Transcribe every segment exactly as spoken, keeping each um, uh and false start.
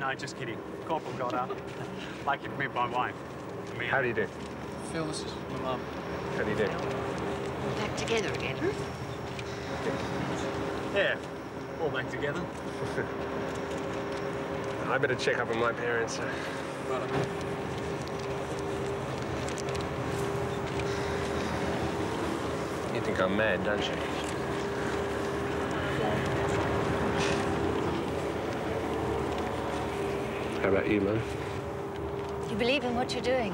No, just kidding. Corporal got up. Like you've met my wife. Amelia. How do you do? Phil, this is my mum. How do you do? All back together again. Yeah, all back together. I better check up on my parents. Right, I mean. You think I'm mad, don't you? How about you, Mum? You believe in what you're doing.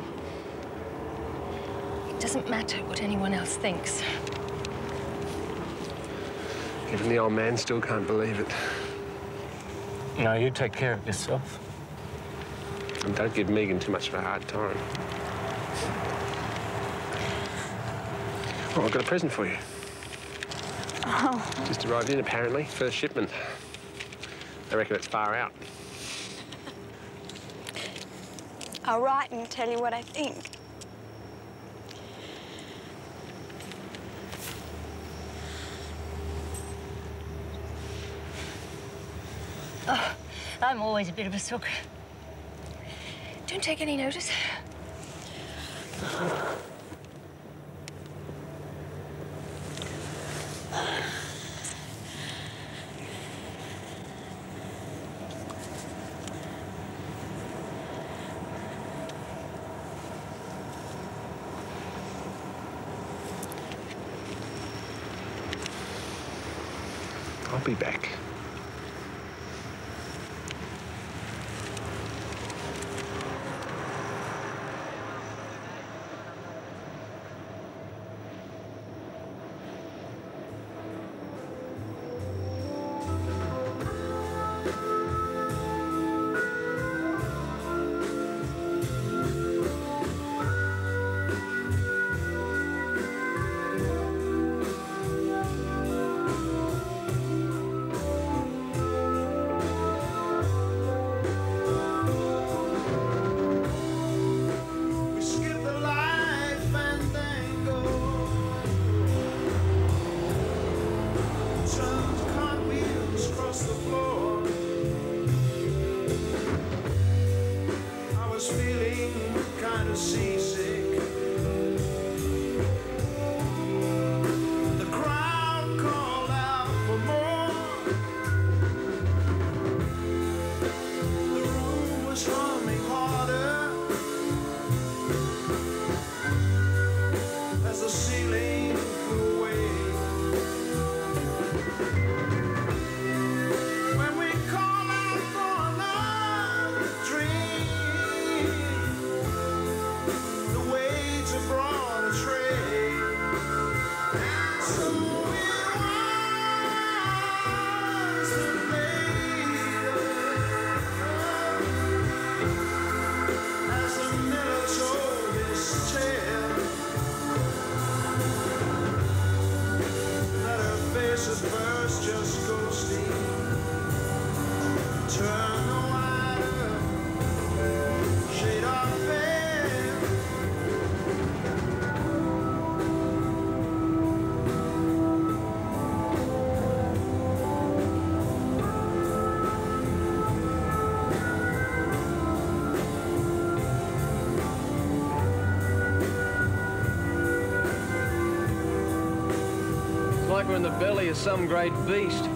It doesn't matter what anyone else thinks. Even the old man still can't believe it. No, you take care of yourself. And don't give Megan too much of a hard time. Oh, I've got a present for you. Oh. Just arrived in, apparently. First shipment. I reckon it's far out. I'll write and tell you what I think. Oh, I'm always a bit of a sook. Don't take any notice. I'll be back. Like we're in the belly of some great beast.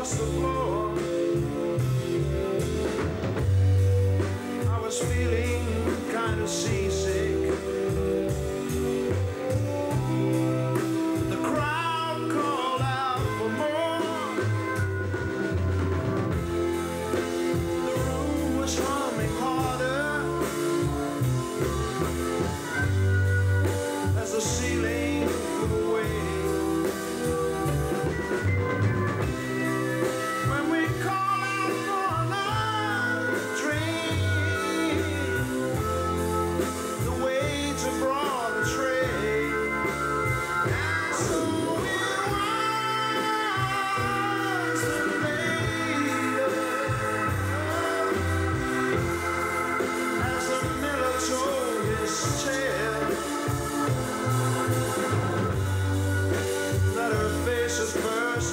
across the floor. I was feeling kind of seasick. The crowd called out for more. The room was humming harder as the ceiling flew away.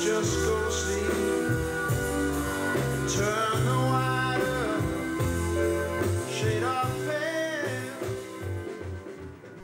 Just go.